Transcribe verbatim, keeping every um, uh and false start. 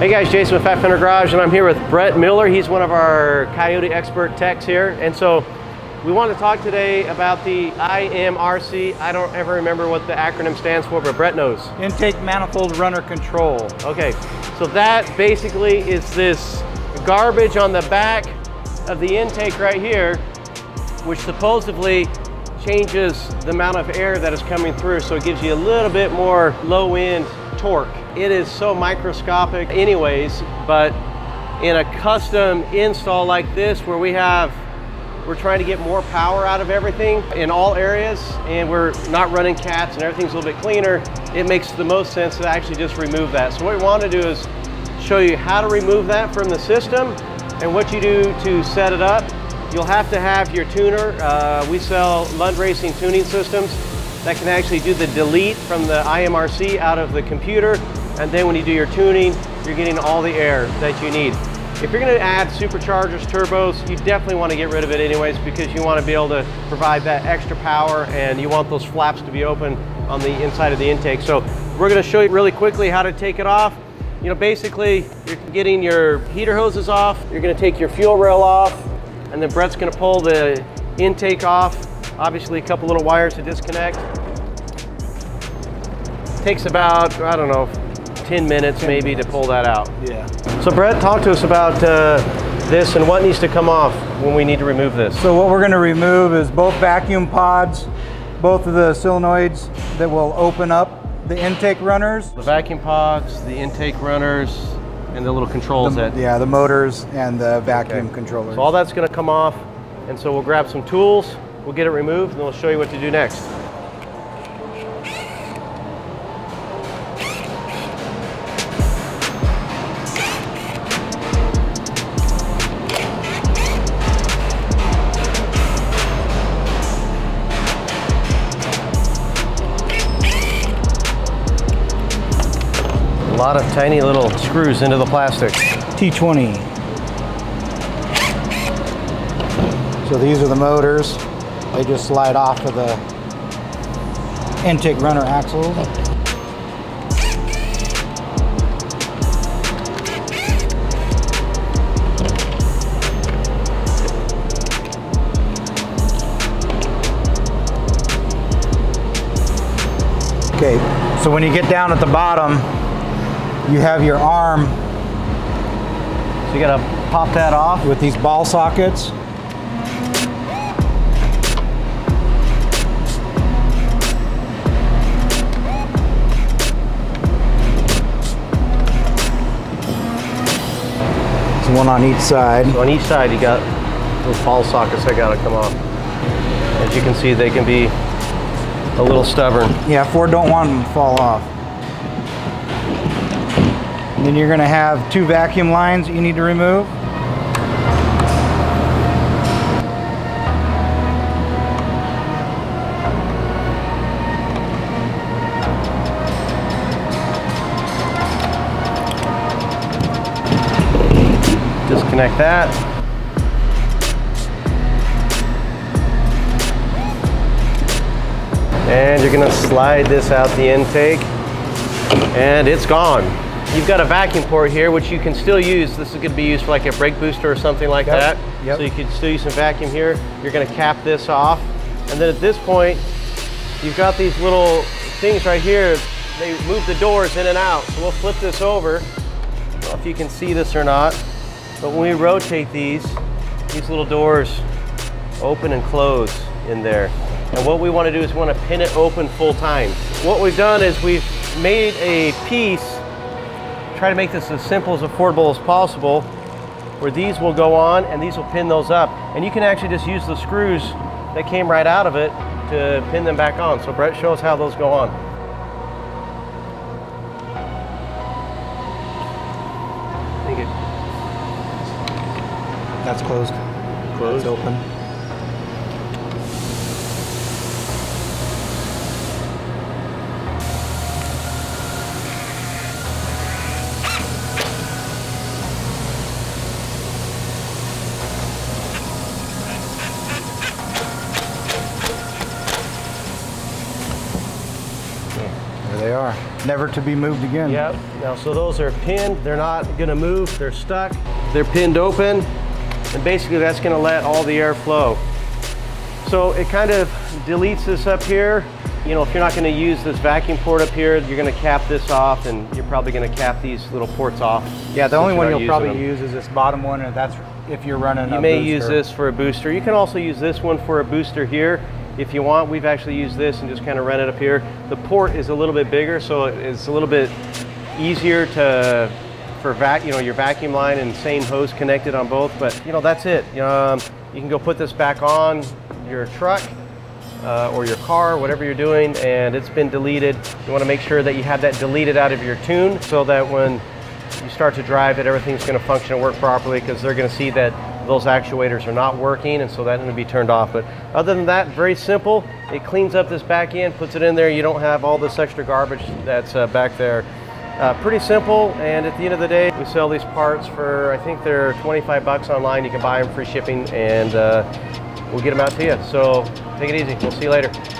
Hey guys, Jason with Fat Fender Garage, and I'm here with Brett Miller. He's one of our Coyote expert techs here. And so we want to talk today about the I M R C. I don't ever remember what the acronym stands for, but Brett knows. Intake Manifold Runner Control. Okay, so that basically is this garbage on the back of the intake right here, which supposedly changes the amount of air that is coming through, so it gives you a little bit more low end torque. It is so microscopic anyways, but in a custom install like this where we have, we're trying to get more power out of everything in all areas, and we're not running cats and everything's a little bit cleaner, it makes the most sense to actually just remove that. So what we want to do is show you how to remove that from the system and what you do to set it up. You'll have to have your tuner. Uh, we sell Lund Racing tuning systems that can actually do the delete from the I M R C out of the computer, and then when you do your tuning, you're getting all the air that you need. If you're gonna add superchargers, turbos, you definitely wanna get rid of it anyways, because you wanna be able to provide that extra power, and you want those flaps to be open on the inside of the intake. So we're gonna show you really quickly how to take it off. You know, basically, you're getting your heater hoses off, you're gonna take your fuel rail off, and then Brett's gonna pull the intake off. Obviously a couple little wires to disconnect. Takes about, I don't know, ten minutes maybe to pull that out. Yeah. So Brett, talk to us about uh, this and what needs to come off when we need to remove this. So what we're gonna remove is both vacuum pods, both of the solenoids that will open up the intake runners. The vacuum pods, the intake runners, and the little controls the, that. Yeah, the motors and the vacuum okay. controllers. So all that's gonna come off, and so we'll grab some tools. We'll get it removed, and we'll show you what to do next. A lot of tiny little screws into the plastic. T twenty. So these are the motors. They just slide off of the intake runner axle. Okay, so when you get down at the bottom, you have your arm. So you gotta pop that off with these ball sockets. One on each side. So on each side you got those ball sockets that gotta come off. As you can see, they can be a little stubborn. Yeah, Ford don't want them to fall off. And then you're gonna have two vacuum lines you need to remove. Disconnect that. And you're gonna slide this out the intake, and it's gone. You've got a vacuum port here, which you can still use. This is gonna be used for like a brake booster or something like yep. that. Yep. So you can still use some vacuum here. You're gonna cap this off. And then at this point, you've got these little things right here. They move the doors in and out. So we'll flip this over. I don't know if you can see this or not. But when we rotate these, these little doors open and close in there. And what we want to do is we want to pin it open full time. What we've done is we've made a piece, try to make this as simple as affordable as possible, where these will go on and these will pin those up. And you can actually just use the screws that came right out of it to pin them back on. So Brett, show us how those go on. That's closed. Closed. That's open. There they are. never to be moved again. Yep. Now, so those are pinned. They're not going to move. They're stuck. They're pinned open. And basically, that's going to let all the air flow. So it kind of deletes this up here. You know, if you're not going to use this vacuum port up here, you're going to cap this off, and you're probably going to cap these little ports off. Yeah, the only one you'll probably them. use is this bottom one, and that's if you're running you a You may booster. use this for a booster. You can also use this one for a booster here if you want. We've actually used this and just kind of run it up here. The port is a little bit bigger, so it's a little bit easier to for vac, you know, your vacuum line and same hose connected on both. But, you know, that's it. Um, you can go put this back on your truck. Uh, or your car, whatever you're doing, and it's been deleted. You want to make sure that you have that deleted out of your tune so that when you start to drive it, everything's going to function and work properly, because they're going to see that those actuators are not working, and so that's going to be turned off. But other than that, very simple. It cleans up this back end, puts it in there. You don't have all this extra garbage that's uh, back there. Uh, pretty simple, and at the end of the day, we sell these parts for, I think they're twenty-five bucks online. You can buy them, free shipping, and uh, we'll get them out to you. So take it easy. We'll see you later.